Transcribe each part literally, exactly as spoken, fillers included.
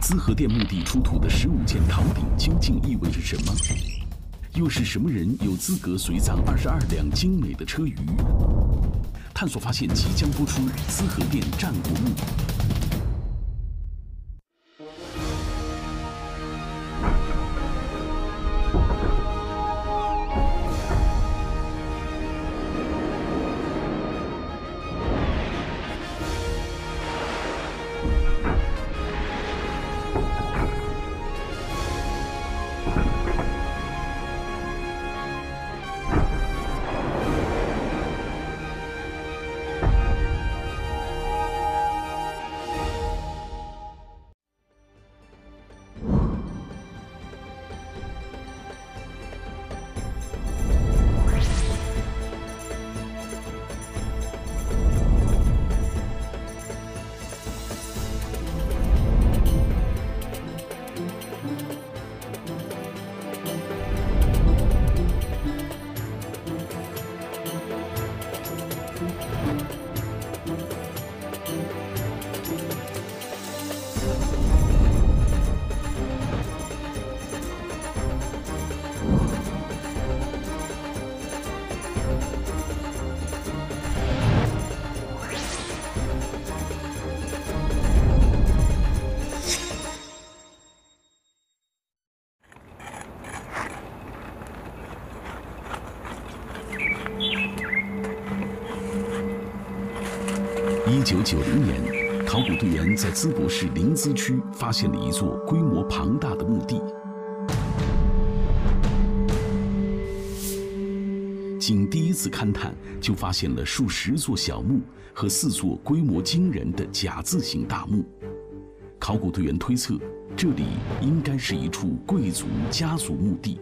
资和店墓地出土的十五件陶鼎究竟意味着什么？又是什么人有资格随葬二十二辆精美的车舆？探索发现即将播出《资和店战国墓》。 一九九零年，考古队员在淄博市临淄区发现了一座规模庞大的墓地。仅第一次勘探，就发现了数十座小墓和四座规模惊人的甲字形大墓。考古队员推测，这里应该是一处贵族家族墓地。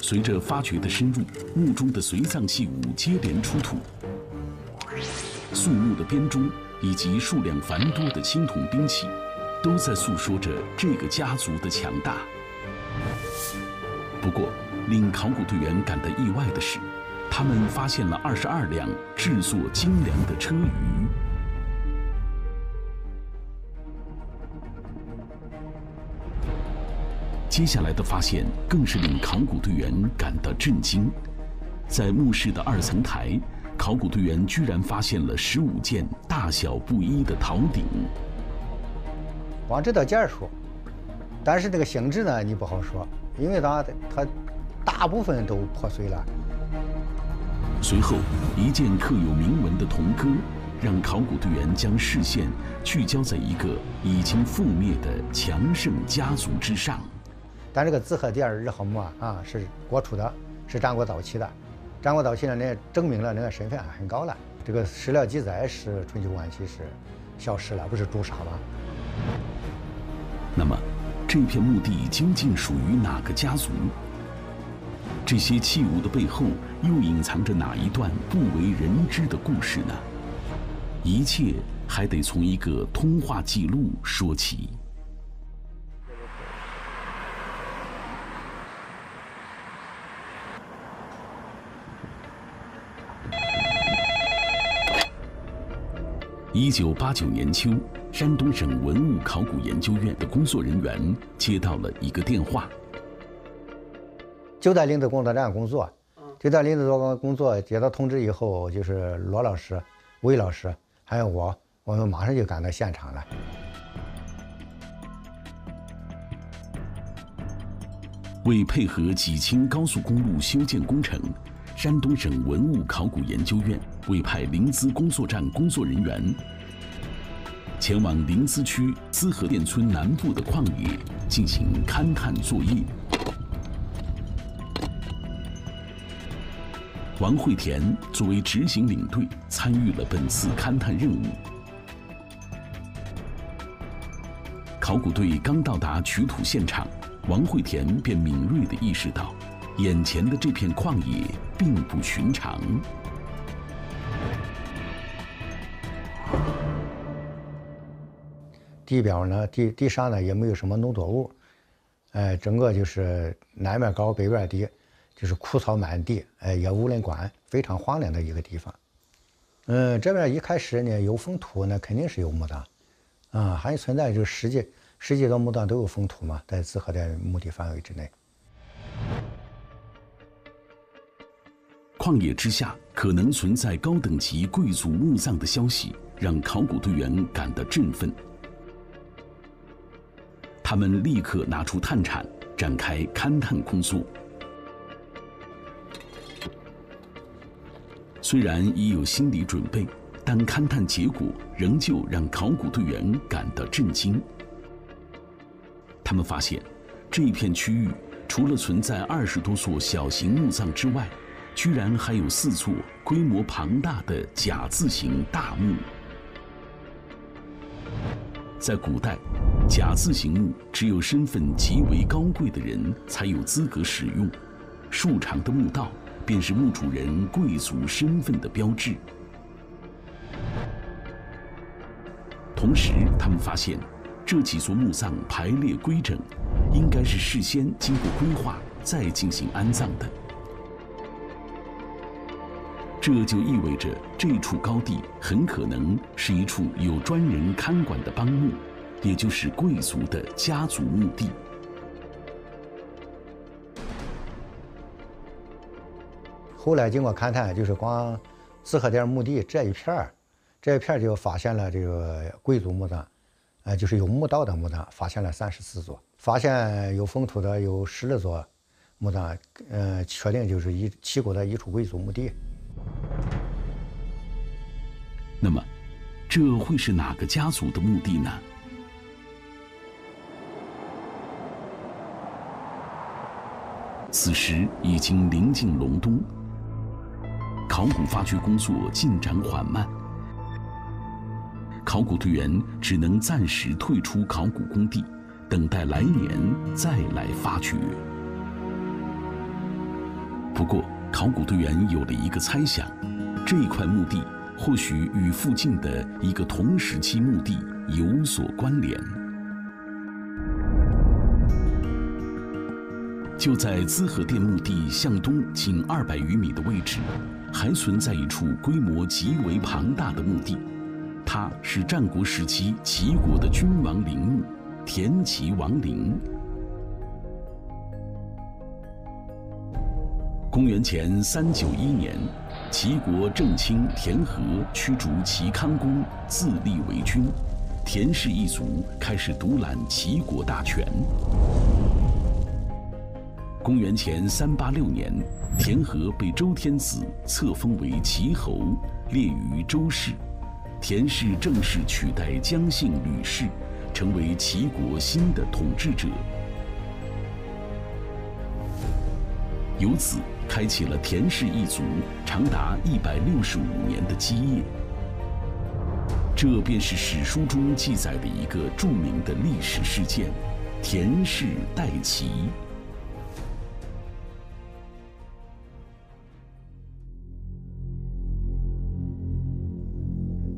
随着发掘的深入，墓中的随葬器物接连出土，肃穆的编钟以及数量繁多的青铜兵器，都在诉说着这个家族的强大。不过，令考古队员感到意外的是，他们发现了二十二辆制作精良的车舆。 接下来的发现更是令考古队员感到震惊，在墓室的二层台，考古队员居然发现了十五件大小不一的陶鼎。往这条件说，但是这个形制呢，你不好说，因为它它大部分都破碎了。随后，一件刻有铭文的铜戈，让考古队员将视线聚焦在一个已经覆灭的强盛家族之上。 咱这个资和店日和墓啊，啊是国楚的，是战国早期的。战国早期呢，那证明了那个身份很高了。这个史料记载是春秋晚期是消失了，不是诛杀吗？那么，这片墓地究竟属于哪个家族？这些器物的背后又隐藏着哪一段不为人知的故事呢？一切还得从一个通话记录说起。 一九八九年秋，山东省文物考古研究院的工作人员接到了一个电话。就在临淄工作站工作，就在临淄做工作，接到通知以后，就是罗老师、魏老师还有我，我们马上就赶到现场了。为配合济青高速公路修建工程。 山东省文物考古研究院委派临淄工作站工作人员前往临淄区资和店村南部的旷野进行勘探作业。王惠田作为执行领队，参与了本次勘探任务。考古队刚到达取土现场，王惠田便敏锐地意识到。 眼前的这片旷野并不寻常。地表呢，地地上呢也没有什么农作物，哎、呃，整个就是南面高，北边低，就是枯草满地，哎，也无人管，非常荒凉的一个地方。嗯，这边一开始呢，有封土呢，肯定是有墓葬，啊，还存在就是十几十几座墓葬都有封土嘛，在自个的墓地范围之内。旷野之下可能存在高等级贵族墓葬的消息，让考古队员感到振奋。 他们立刻拿出探铲，展开勘探工作。虽然已有心理准备，但勘探结果仍旧让考古队员感到震惊。他们发现，这片区域除了存在二十多座小型墓葬之外，居然还有四座规模庞大的甲字形大墓。在古代， 甲字形墓只有身份极为高贵的人才有资格使用，竖长的墓道便是墓主人贵族身份的标志。同时，他们发现这几座墓葬排列规整，应该是事先经过规划再进行安葬的。这就意味着这处高地很可能是一处有专人看管的邦墓， 也就是贵族的家族墓地。后来经过勘探，就是光自个店墓地这一片儿，这一片就发现了这个贵族墓葬，呃，就是有墓道的墓葬，发现了三十四座，发现有封土的有十六座墓葬，呃，确定就是一齐国的一处贵族墓地。那么，这会是哪个家族的墓地呢？ 此时已经临近隆冬，考古发掘工作进展缓慢，考古队员只能暂时退出考古工地，等待来年再来发掘。不过，考古队员有了一个猜想：这一块墓地或许与附近的一个同时期墓地有所关联。 就在滋和店墓地向东仅二百余米的位置，还存在一处规模极为庞大的墓地，它是战国时期齐国的君王陵墓——田齐王陵。公元前三九一年，齐国正卿田和驱逐齐康公，自立为君，田氏一族开始独揽齐国大权。 公元前三八六年，田和被周天子册封为齐侯，列于周氏。田氏正式取代姜姓吕氏，成为齐国新的统治者。由此，开启了田氏一族长达一百六十五年的基业。这便是史书中记载的一个著名的历史事件——田氏代齐。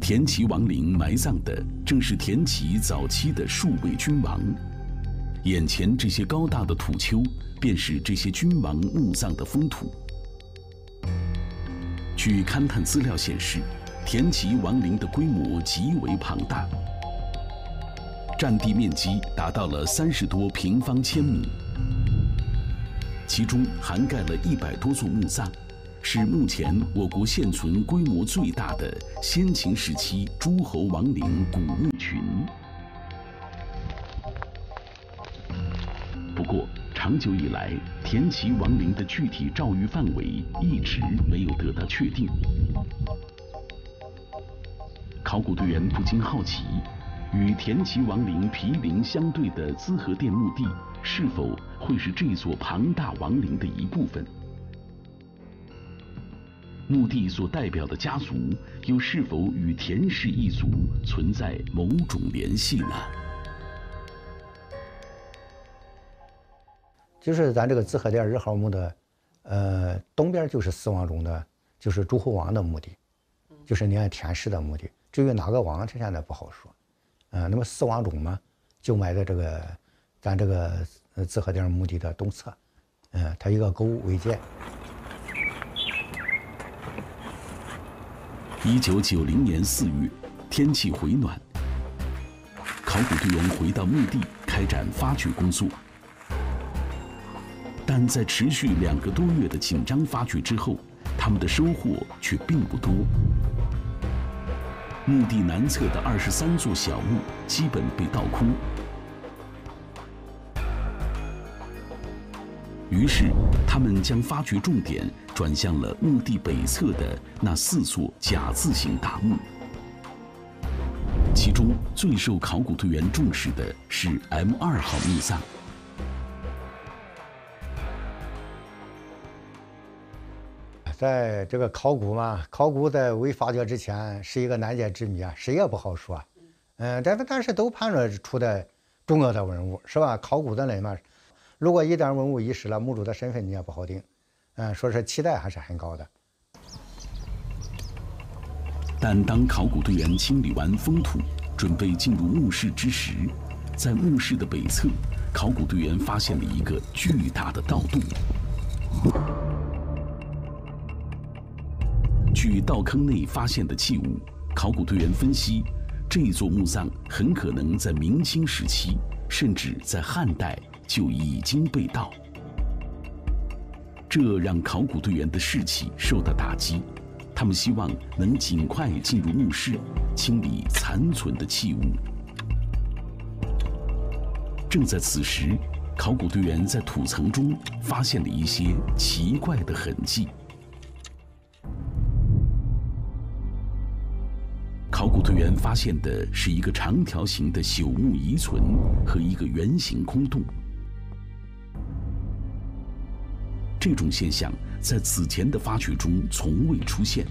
田齐王陵埋葬的正是田齐早期的数位君王，眼前这些高大的土丘便是这些君王墓葬的封土。据勘探资料显示，田齐王陵的规模极为庞大，占地面积达到了三十多平方千米，其中涵盖了一百多座墓葬。 是目前我国现存规模最大的先秦时期诸侯王陵古墓群。不过，长久以来，田齐王陵的具体照育范围一直没有得到确定。考古队员不禁好奇，与田齐王陵毗邻相对的滋和店墓地，是否会是这座庞大王陵的一部分？ 墓地所代表的家族，又是否与田氏一族存在某种联系呢？就是咱这个滋和店日号墓的，呃，东边就是四王冢的，就是诸侯王的墓地，就是你看田氏的墓地。至于哪个王，这现在不好说。嗯、呃，那么四王冢嘛，就埋在这个咱这个滋和店墓地的东侧。 嗯、嗯，它一个沟为界。一九九零年四月，天气回暖，考古队员回到墓地开展发掘工作。但在持续两个多月的紧张发掘之后，他们的收获却并不多。墓地南侧的二十三座小墓基本被盗空。 于是，他们将发掘重点转向了墓地北侧的那四座假字形大墓，其中最受考古队员重视的是 M 二 号墓葬。在这个考古嘛，考古在未发掘之前是一个难解之谜啊，谁也不好说。嗯，但是但是都判断出的重要的文物是吧？考古的人嘛。 如果一旦文物遗失了，墓主的身份你也不好定，嗯，所以说期待还是很高的。但当考古队员清理完封土，准备进入墓室之时，在墓室的北侧，考古队员发现了一个巨大的盗洞。据盗坑内发现的器物，考古队员分析，这座墓葬很可能在明清时期，甚至在汉代。 就已经被盗，这让考古队员的士气受到打击。他们希望能尽快进入墓室，清理残存的器物。正在此时，考古队员在土层中发现了一些奇怪的痕迹。考古队员发现的是一个长条形的朽木遗存和一个圆形空洞。 这种现象在此前的发掘中从未出现，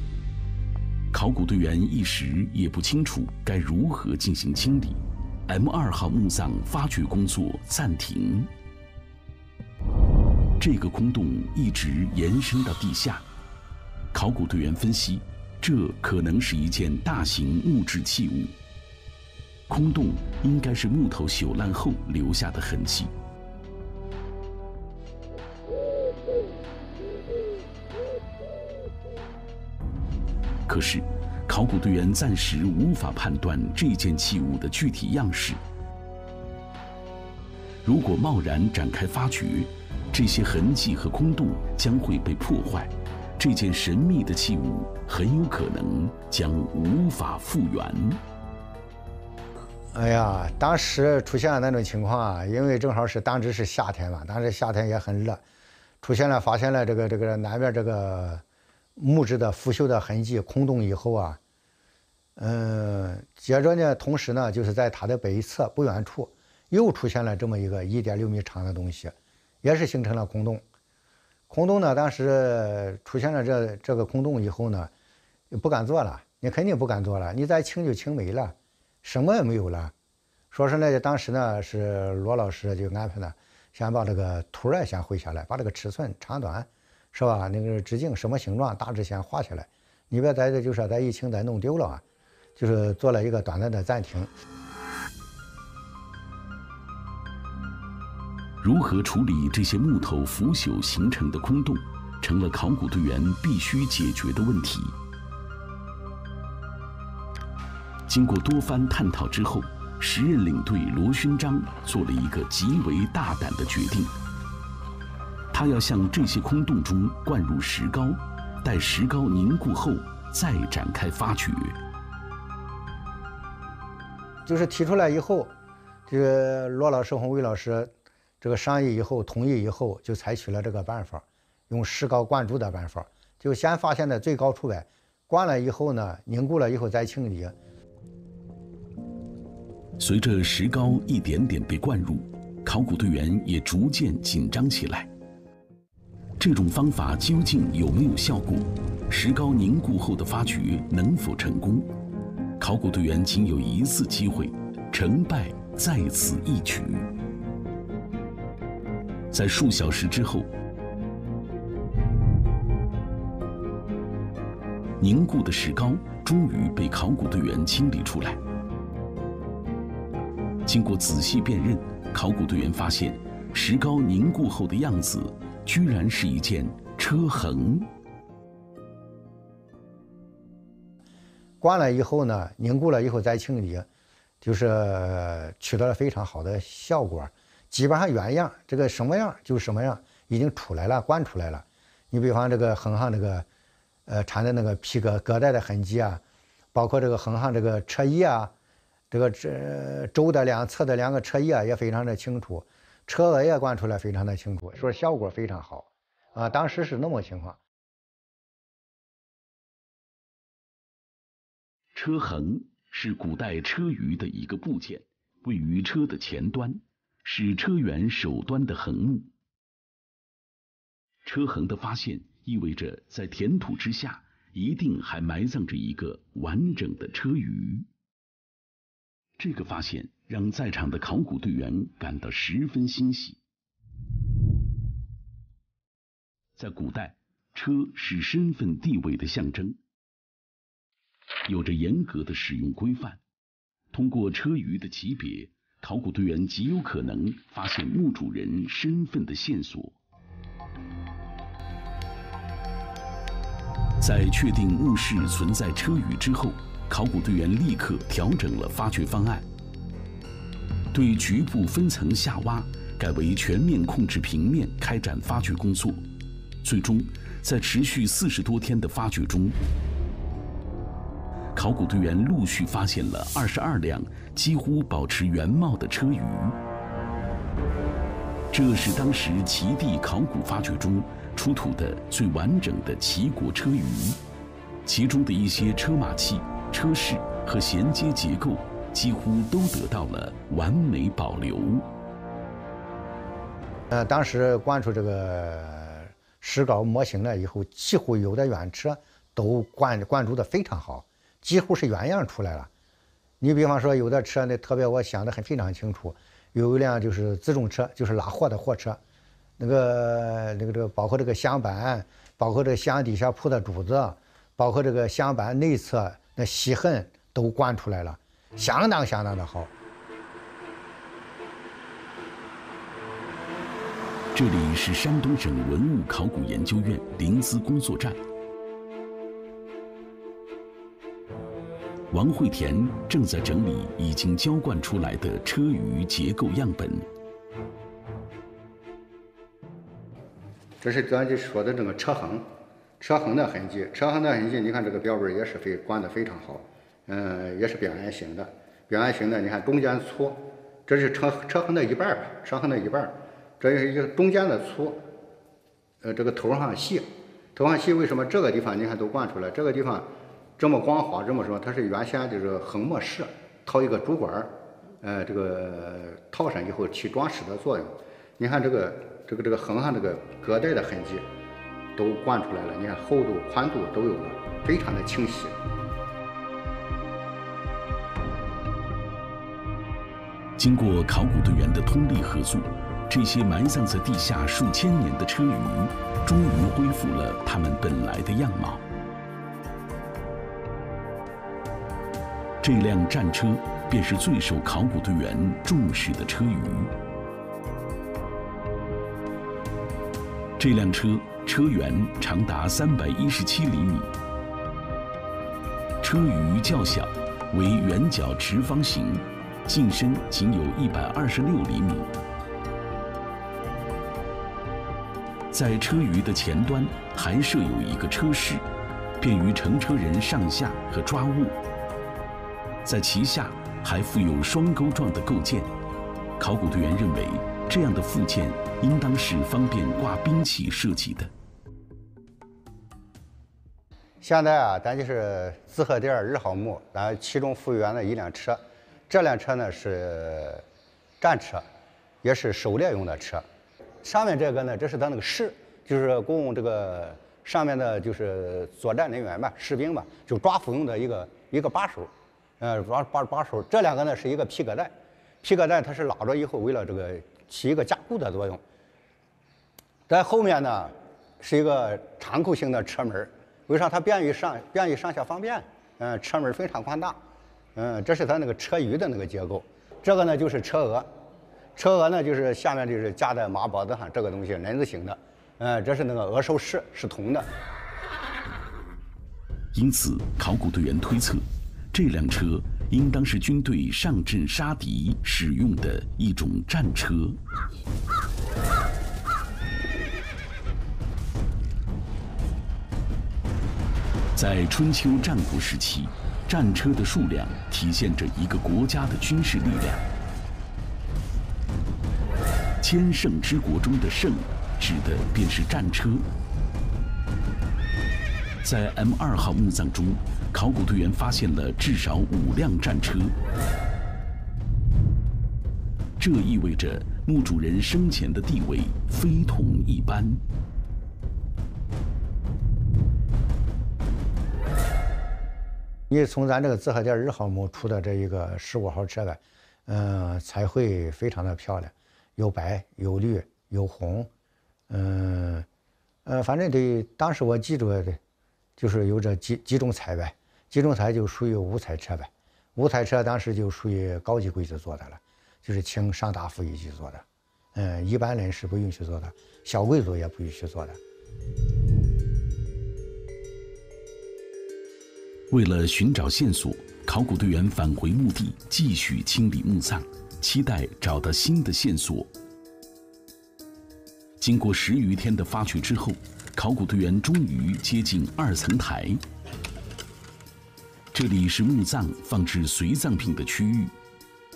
考古队员一时也不清楚该如何进行清理。M 二 号墓葬发掘工作暂停。这个空洞一直延伸到地下，考古队员分析，这可能是一件大型木质器物。空洞应该是木头朽烂后留下的痕迹。 可是，考古队员暂时无法判断这件器物的具体样式。如果贸然展开发掘，这些痕迹和空洞将会被破坏，这件神秘的器物很有可能将无法复原。哎呀，当时出现了那种情况啊，因为正好是当时是夏天嘛，当时夏天也很热，出现了发现了这个这个南边这个。 木质的腐朽的痕迹空洞以后啊，嗯，接着呢，同时呢，就是在它的北侧不远处又出现了这么一个 一点六米长的东西，也是形成了空洞。空洞呢，当时出现了这这个空洞以后呢，不敢做了，你肯定不敢做了，你再清就清没了，什么也没有了。说是呢，当时呢是罗老师就安排呢，先把这个图儿先绘下来，把这个尺寸长短。 是吧？那个直径什么形状，大致先画下来。你别在这就是咱一清咱弄丢了啊，就是做了一个短暂的暂停。如何处理这些木头腐朽形成的空洞，成了考古队员必须解决的问题。经过多番探讨之后，时任领队罗勋章做了一个极为大胆的决定。 他要向这些空洞中灌入石膏，待石膏凝固后再展开发掘。就是提出来以后，这个罗老师、洪伟老师这个商议以后同意以后，就采取了这个办法，用石膏灌注的办法，就先发现在最高处呗，灌了以后呢，凝固了以后再清理。随着石膏一点点被灌入，考古队员也逐渐紧张起来。 这种方法究竟有没有效果？石膏凝固后的发掘能否成功？考古队员仅有一次机会，成败在此一举。在数小时之后，凝固的石膏终于被考古队员清理出来。经过仔细辨认，考古队员发现，石膏凝固后的样子。居然是一件车痕。刮了以后呢，凝固了以后再清理，就是取得了非常好的效果，基本上原样，这个什么样就是什么样，已经出来了，灌出来了。你比方这个横上这个，呃，缠的那个皮革隔带的痕迹啊，包括这个横上这个车衣啊，这个这周的两侧的两个车衣啊，也非常的清楚。 车额也灌出来非常的清楚，说效果非常好，啊，当时是那么情况。车痕是古代车舆的一个部件，位于车的前端，是车辕首端的横木。车痕的发现意味着在田土之下一定还埋葬着一个完整的车舆。 这个发现让在场的考古队员感到十分欣喜。在古代，车是身份地位的象征，有着严格的使用规范。通过车舆的级别，考古队员极有可能发现墓主人身份的线索。在确定墓室存在车舆之后， 考古队员立刻调整了发掘方案，对局部分层下挖改为全面控制平面开展发掘工作。最终，在持续四十多天的发掘中，考古队员陆续发现了二十二辆几乎保持原貌的车舆。这是当时齐地考古发掘中出土的最完整的齐国车舆，其中的一些车马器、 车室和衔接结构几乎都得到了完美保留。呃，当时灌出这个石膏模型了以后，几乎有的原车都灌灌注的非常好，几乎是原样出来了。你比方说有的车呢，特别我想的很非常清楚，有一辆就是自重车，就是拉货的货车，那个那个这个包括这个箱板，包括这个箱底下铺的主子，包括这个箱板内侧 那洗痕都灌出来了，相当相当的好。这里是山东省文物考古研究院临淄工作站。王慧田正在整理已经浇灌出来的车舆结构样本。这是咱这说的这个车痕。 车痕的痕迹，车痕的痕迹，你看这个标本也是非灌得非常好，嗯，也是表圆形的，表圆形的，你看中间粗，这是车车痕的一半，车痕的一半，这是一个中间的粗，呃，这个头上细，头上细，为什么这个地方你看都灌出来？这个地方这么光滑，这么说，它是原先就是横磨式套一个竹管，呃，这个套上以后起装饰的作用。你看这个这个这个横上这个隔带的痕迹 都灌出来了，你看厚度、宽度都有了，非常的清晰。经过考古队员的通力合作，这些埋葬在地下数千年的车舆，终于恢复了它们本来的样貌。这辆战车便是最受考古队员重视的车舆。这辆车 车辕长达三百一十七厘米，车舆较小，为圆角直方形，进深仅有一百二十六厘米。在车舆的前端还设有一个车室，便于乘车人上下和抓握。在其下还附有双钩状的构件，考古队员认为这样的附件 应当是方便挂兵器设计的。现在啊，咱就是滋贺第二日好墓，咱其中复原了一辆车，这辆车呢是战车，也是狩猎用的车。上面这个呢，这是它那个士，就是供这个上面的就是作战人员吧，士兵吧，就抓捕用的一个一个把手，呃，抓把把手。这两个呢是一个皮革带，皮革带它是拉着以后为了这个 起一个加固的作用。在后面呢，是一个敞口型的车门，为啥它便于上便于上下方便？嗯、呃，车门非常宽大。嗯、呃，这是它那个车舆的那个结构。这个呢就是车额，车额呢就是下面就是架在马脖子上这个东西人字形的，呃，这是那个额首饰是铜的。因此，考古队员推测，这辆车应当是军队上阵杀敌使用的一种战车。在春秋战国时期，战车的数量体现着一个国家的军事力量。 千乘之国中的“乘”指的便是战车。在 M 二 号墓葬中，考古队员发现了至少五辆战车，这意味着墓主人生前的地位非同一般。你从咱这个自海店一号墓出的这一个十五号车子，嗯，彩绘非常的漂亮。 有白有绿有红，嗯，呃，反正对，当时我记住的，就是有这几几种彩呗，几种彩就属于五彩车呗，五彩车当时就属于高级贵族做的了，就是请上大夫一起做的，嗯，一般人是不允许做的，小贵族也不允许做的。为了寻找线索，考古队员返回墓地，继续清理墓葬。 期待找到新的线索。经过十余天的发掘之后，考古队员终于接近二层台。这里是墓葬放置随葬品的区域。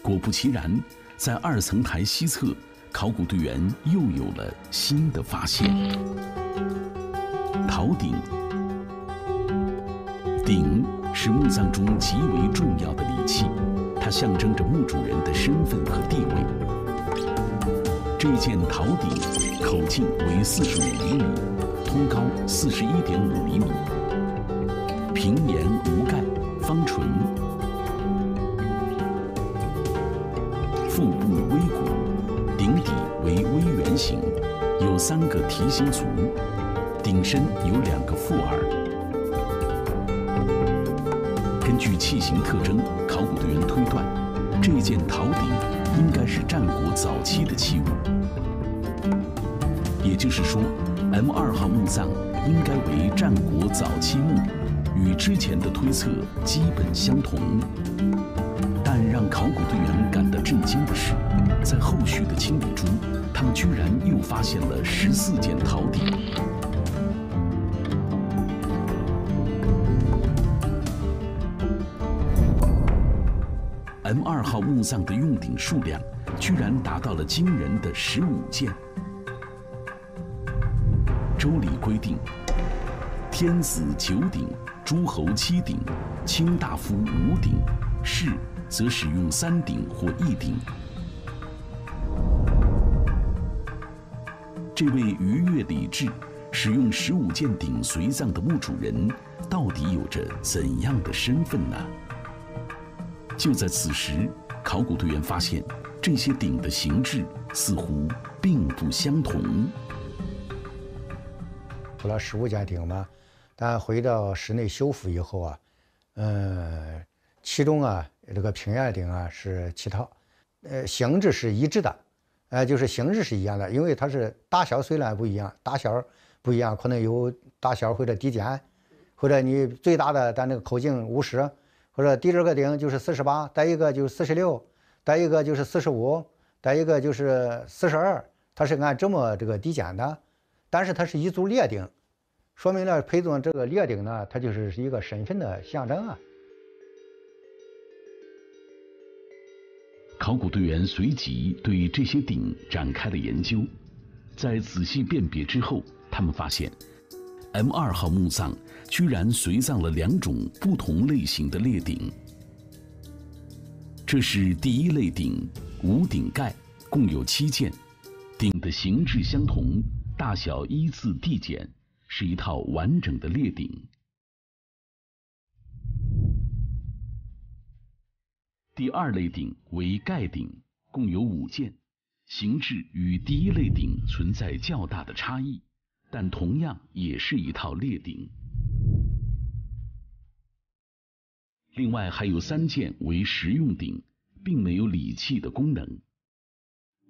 果不其然，在二层台西侧，考古队员又有了新的发现：陶鼎。鼎是墓葬中极为重要的礼器。 它象征着墓主人的身份和地位。这件陶鼎口径为四十五厘米，通高四十一点五厘米，平沿无盖，方唇，腹部微鼓，鼎底为微圆形，有三个蹄形足，鼎身有两个副耳。 根据器型特征，考古队员推断，这件陶鼎应该是战国早期的器物。也就是说 ，M 二 号墓葬应该为战国早期墓，与之前的推测基本相同。但让考古队员感到震惊的是，在后续的清理中，他们居然又发现了十四件陶鼎。 M 二 号墓葬的用鼎数量居然达到了惊人的十五件。周礼规定，天子九鼎，诸侯七鼎，卿大夫五鼎，士则使用三鼎或一鼎。这位逾越礼制、使用十五件鼎随葬的墓主人，到底有着怎样的身份呢？ 就在此时，考古队员发现，这些鼎的形制似乎并不相同。除了十五件鼎嘛，但回到室内修复以后啊，嗯，其中啊这个平原鼎啊是七套，呃，形制是一致的，呃，就是形制是一样的，因为它是大小虽然不一样，大小不一样，可能有大小或者低减，或者你最大的咱这个口径五十。 或者第二个鼎就是四十八，再一个就是四十六，再一个就是四十五，再一个就是四十二，它是按这么这个递减的，但是它是一组列鼎，说明了陪葬这个列鼎呢，它就是一个身份的象征啊。考古队员随即对这些鼎展开了研究，在仔细辨别之后，他们发现。 M 二 号墓葬居然随葬了两种不同类型的列鼎，这是第一类鼎，无顶盖，共有七件，鼎的形制相同，大小依次递减，是一套完整的列鼎。第二类鼎为盖鼎，共有五件，形制与第一类鼎存在较大的差异。 但同样也是一套列鼎。另外还有三件为实用鼎，并没有礼器的功能。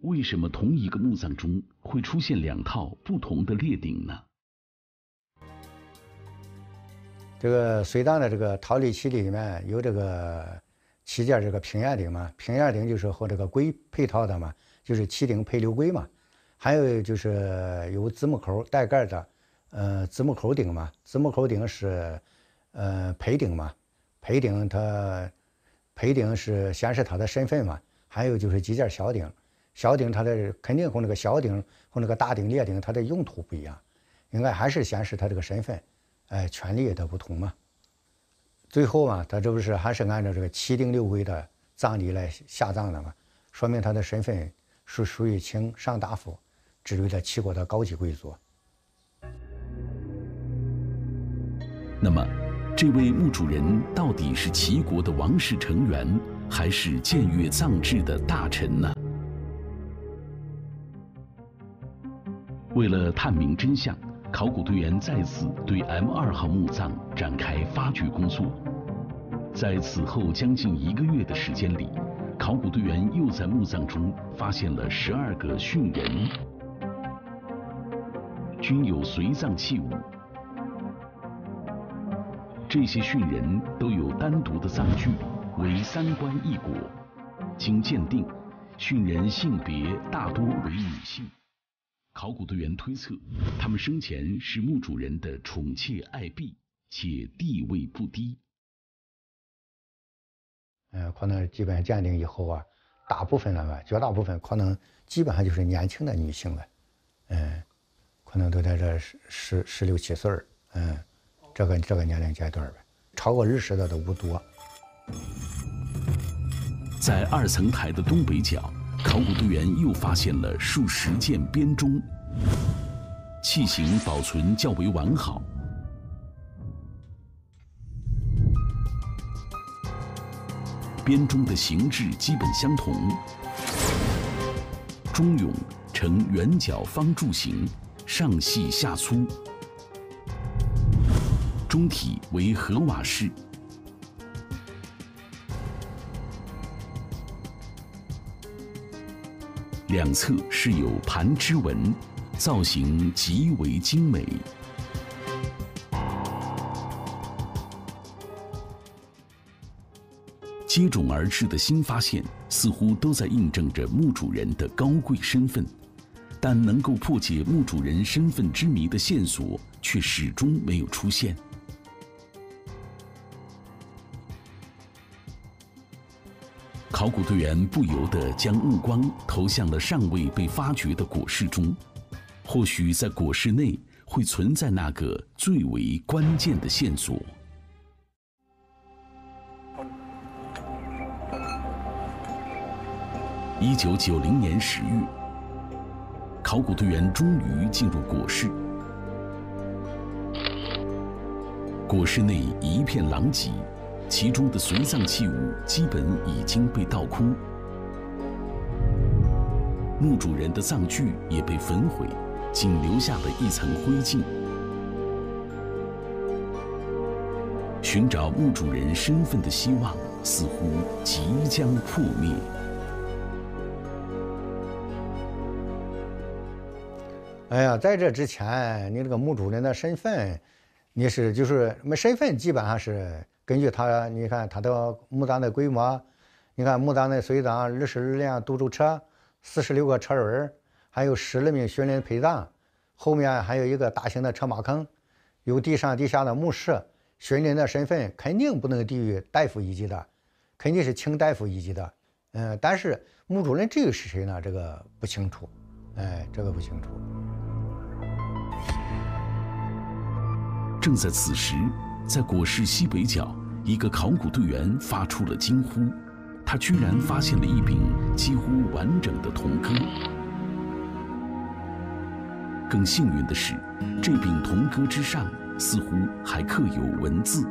为什么同一个墓葬中会出现两套不同的列鼎呢？这个隋代的这个陶礼器里面有这个旗件这个平燕鼎嘛，平燕鼎就是和这个龟配套的嘛，就是七鼎配六龟嘛。还有就是有子母口带盖的，呃，子母口鼎嘛，子母口鼎是呃裴鼎嘛，裴鼎它裴鼎是显示他的身份嘛。还有就是几件小鼎。小鼎它的肯定和那个小鼎和那个大鼎、列鼎它的用途不一样，应该还是显示它这个身份，哎，权力的不同嘛。最后嘛，它这不是还是按照这个七鼎六龟的葬礼来下葬的嘛，说明他的身份是属于卿上大夫之类的齐国的高级贵族。那么，这位墓主人到底是齐国的王室成员，还是僭越葬制的大臣呢？ 为了探明真相，考古队员再次对 M 二 号墓葬展开发掘工作。在此后将近一个月的时间里，考古队员又在墓葬中发现了十二个殉人，均有随葬器物。这些殉人都有单独的葬具，为三官一椁。经鉴定，殉人性别大多为女性。 考古队员推测，他们生前是墓主人的宠妾爱婢，且地位不低。呃，可能基本鉴定以后啊，大部分了吧，绝大部分可能基本上就是年轻的女性了，嗯，可能都在这十十十六七岁儿，嗯，这个这个年龄阶段呗，超过二十的都不多。在二层台的东北角。 考古队员又发现了数十件编钟，器型保存较为完好。编钟的形制基本相同，钟俑呈圆角方柱形，上细下粗，钟体为禾瓦式。 两侧是有盘枝纹，造型极为精美。接踵而至的新发现，似乎都在印证着墓主人的高贵身份，但能够破解墓主人身份之谜的线索却始终没有出现。 考古队员不由得将目光投向了尚未被发掘的椁室中，或许在椁室内会存在那个最为关键的线索。一九九零年十月，考古队员终于进入椁室，椁室内一片狼藉。 其中的随葬器物基本已经被盗空，墓主人的葬具也被焚毁，仅留下了一层灰烬。寻找墓主人身份的希望似乎即将破灭。哎呀，在这之前，你这个墓主人的身份，你是就是没身份，基本上是。 根据他，你看他的墓葬的规模，你看墓葬的随葬二十二辆独柱车，四十六个车轮，还有十来名巡人陪葬，后面还有一个大型的车马坑，有地上地下的墓室。巡人的身份肯定不能低于大夫一级的，肯定是卿大夫一级的。嗯，但是墓主人这个是谁呢？这个不清楚，哎，这个不清楚。正在此时。 在椁室西北角，一个考古队员发出了惊呼，他居然发现了一柄几乎完整的铜戈。更幸运的是，这柄铜戈之上似乎还刻有文字。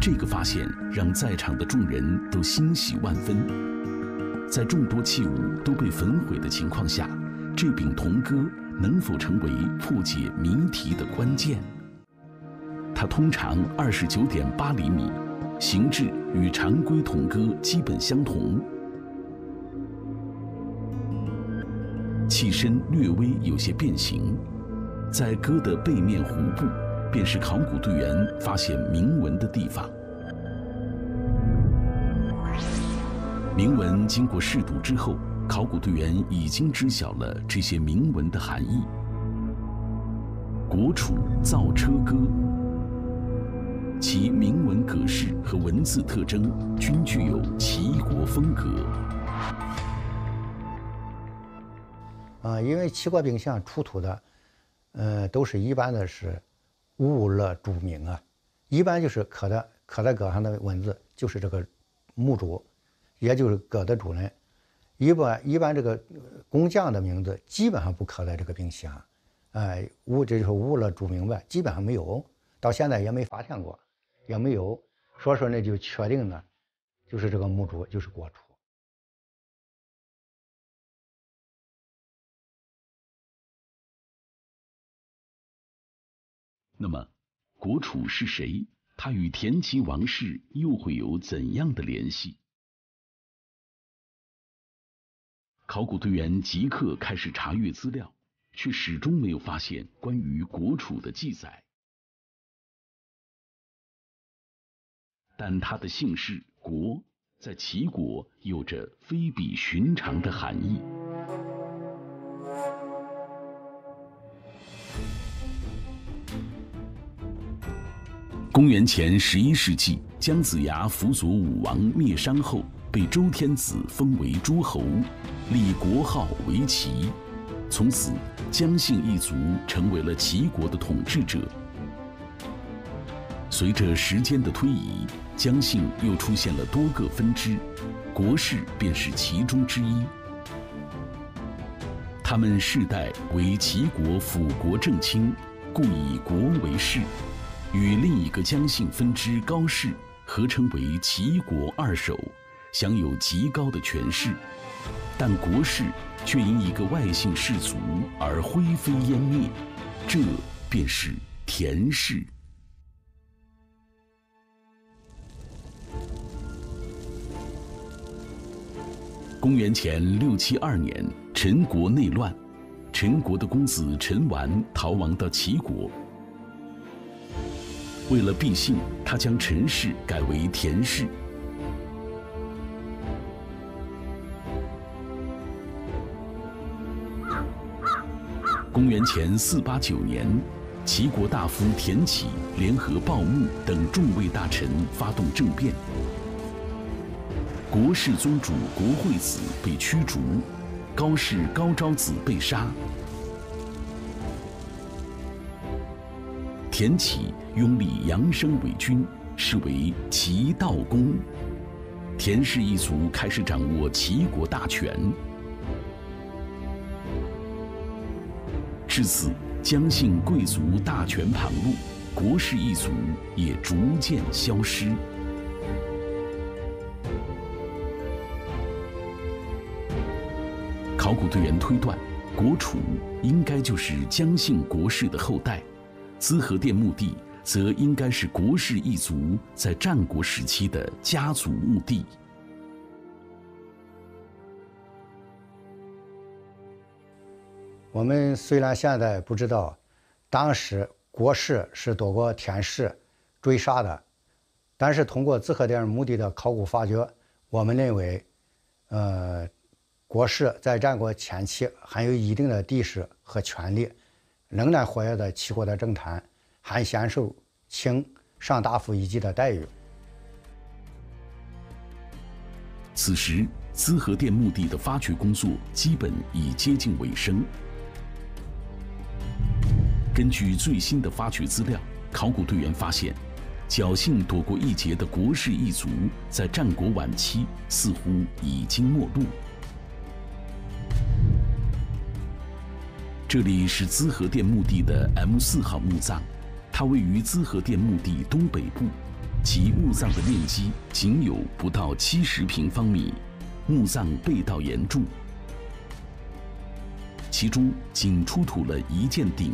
这个发现让在场的众人都欣喜万分。在众多器物都被焚毁的情况下，这柄铜戈能否成为破解谜题的关键？ 它通长二十九点八厘米，形制与常规铜戈基本相同。器身略微有些变形，在戈的背面弧部，便是考古队员发现铭文的地方。铭文经过试读之后，考古队员已经知晓了这些铭文的含义。国楚造车歌，其铭文格式和文字特征均具有齐国风格。 啊，因为齐国兵像出土的，呃，都是一般的是无了主名啊，一般就是刻的刻在戈上的文字就是这个墓主，也就是戈的主人。一般一般这个工匠的名字基本上不刻在这个兵器上，哎、呃，无这就是无了主名呗，基本上没有，到现在也没发现过，也没有。所以说呢，就确定呢，就是这个墓主就是国楚。 那么，国楚是谁？他与田齐王室又会有怎样的联系？考古队员即刻开始查阅资料，却始终没有发现关于国楚的记载。但他的姓氏“国”在齐国有着非比寻常的含义。 公元前十一世纪，姜子牙辅佐武王灭商后，被周天子封为诸侯，立国号为齐。从此，姜姓一族成为了齐国的统治者。随着时间的推移，姜姓又出现了多个分支，国氏便是其中之一。他们世代为齐国辅国正卿，故以国为氏。 与另一个姜姓分支高氏合称为齐国二首，享有极高的权势，但国氏却因一个外姓氏族而灰飞烟灭，这便是田氏。公元前六七二年，陈国内乱，陈国的公子陈完逃亡到齐国。 为了避姓，他将陈氏改为田氏。公元前四八九年，齐国大夫田启联合鲍牧等众位大臣发动政变，国氏宗主国惠子被驱逐，高氏高昭子被杀。 田启拥立杨生为君，是为齐悼公。田氏一族开始掌握齐国大权。至此，姜姓贵族大权旁落，国氏一族也逐渐消失。考古队员推断，国楚应该就是姜姓国氏的后代。 资和殿墓地则应该是国氏一族在战国时期的家族墓地。我们虽然现在不知道，当时国氏是躲过田氏追杀的，但是通过资和殿墓地的考古发掘，我们认为，呃，国氏在战国前期还有一定的地势和权力。 仍然活跃在齐国的政坛，还享受卿上大夫一级的待遇。此时，资和殿墓地的发掘工作基本已接近尾声。根据最新的发掘资料，考古队员发现，侥幸躲过一劫的国氏一族，在战国晚期似乎已经没落。 这里是资和殿墓地的 M 四 号墓葬，它位于资和殿墓地东北部，其墓葬的面积仅有不到七十平方米，墓葬被盗严重，其中仅出土了一件鼎，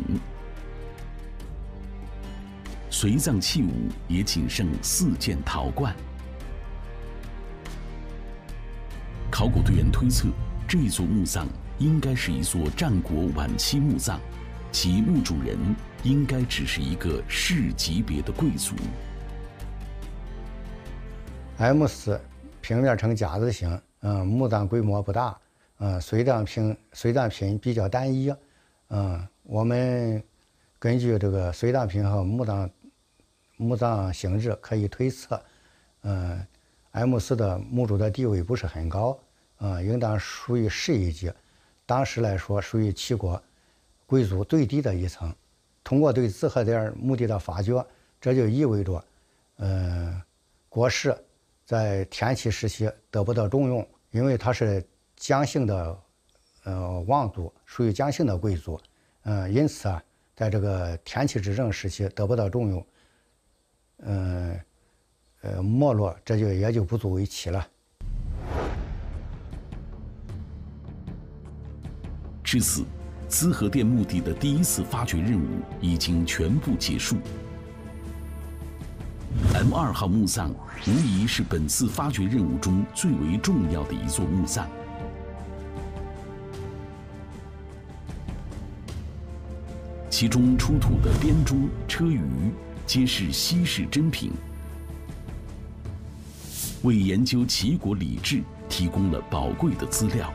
随葬器物也仅剩四件陶罐。考古队员推测，这座墓葬。应该是一座战国晚期墓葬，其墓主人应该只是一个士级别的贵族。M 四平面呈夹子形，嗯，墓葬规模不大，嗯，随葬品随葬品比较单一，嗯，我们根据这个随葬品和墓葬墓葬形制可以推测，嗯 ，M 四的墓主的地位不是很高，嗯，应当属于士一级，当时来说属于齐国贵族最低的一层。通过对自和点墓地的发掘，这就意味着，嗯，国士。 在田齐时期得不到重用，因为他是姜姓的，呃，望族，属于姜姓的贵族，嗯、呃，因此啊，在这个田齐执政时期得不到重用，嗯、呃，呃，没落，这就也就不足为奇了。至此，资和殿墓地的第一次发掘任务已经全部结束。 M 二 号墓葬无疑是本次发掘任务中最为重要的一座墓葬。其中出土的编钟、车舆皆是稀世珍品，为研究齐国礼制提供了宝贵的资料。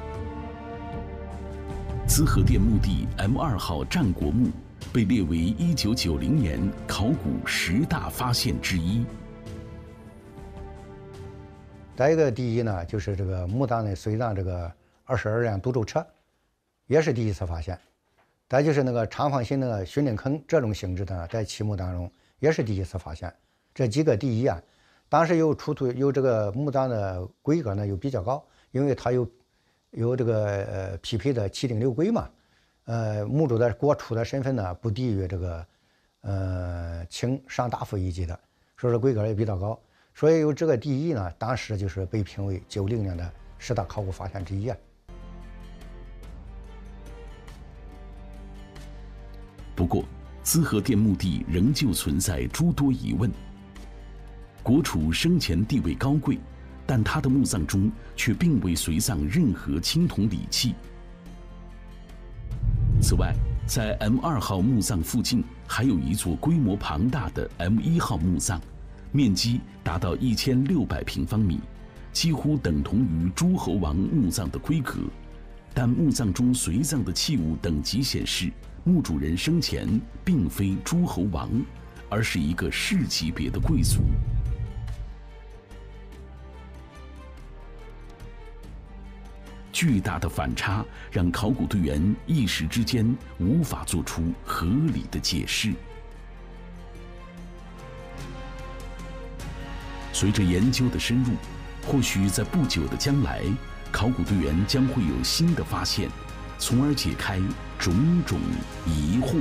资和殿墓地 M 二 号战国墓。 被列为一九九零年考古十大发现之一。再一个第一呢，就是这个墓葬的随葬这个二十二辆独轴车，也是第一次发现。再就是那个长方形那个巡岭坑这种形制的，在齐墓当中也是第一次发现。这几个第一啊，当时有出土有这个墓葬的规格呢又比较高，因为它有有这个呃匹配的七鼎六规嘛。 呃，墓主的国储的身份呢，不低于这个，呃，卿上大夫一级的，所以说规格也比较高，所以有这个第一呢，当时就是被评为九零年的十大考古发现之一。不过，资和殿墓地仍旧存在诸多疑问。国储生前地位高贵，但他的墓葬中却并未随葬任何青铜礼器。 此外，在 M 二 号墓葬附近还有一座规模庞大的 M 一 号墓葬，面积达到 一千六百 平方米，几乎等同于诸侯王墓葬的规格。但墓葬中随葬的器物等级显示，墓主人生前并非诸侯王，而是一个士级别的贵族。巨大的反差让考古队员一时之间无法做出合理的解释。随着研究的深入，或许在不久的将来，考古队员将会有新的发现，从而解开种种疑惑。